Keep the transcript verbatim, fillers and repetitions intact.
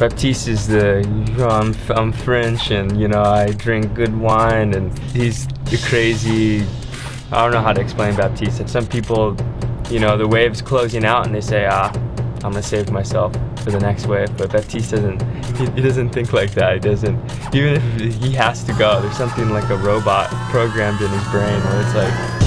Baptiste is the, you know, I'm, I'm French and, you know, I drink good wine, and he's the crazy, I don't know how to explain Baptiste. And some people, you know, the wave's closing out and they say, ah, I'm gonna save myself for the next wave. But Baptiste doesn't, he, he doesn't think like that. He doesn't, even if he has to go, there's something like a robot programmed in his brain where it's like,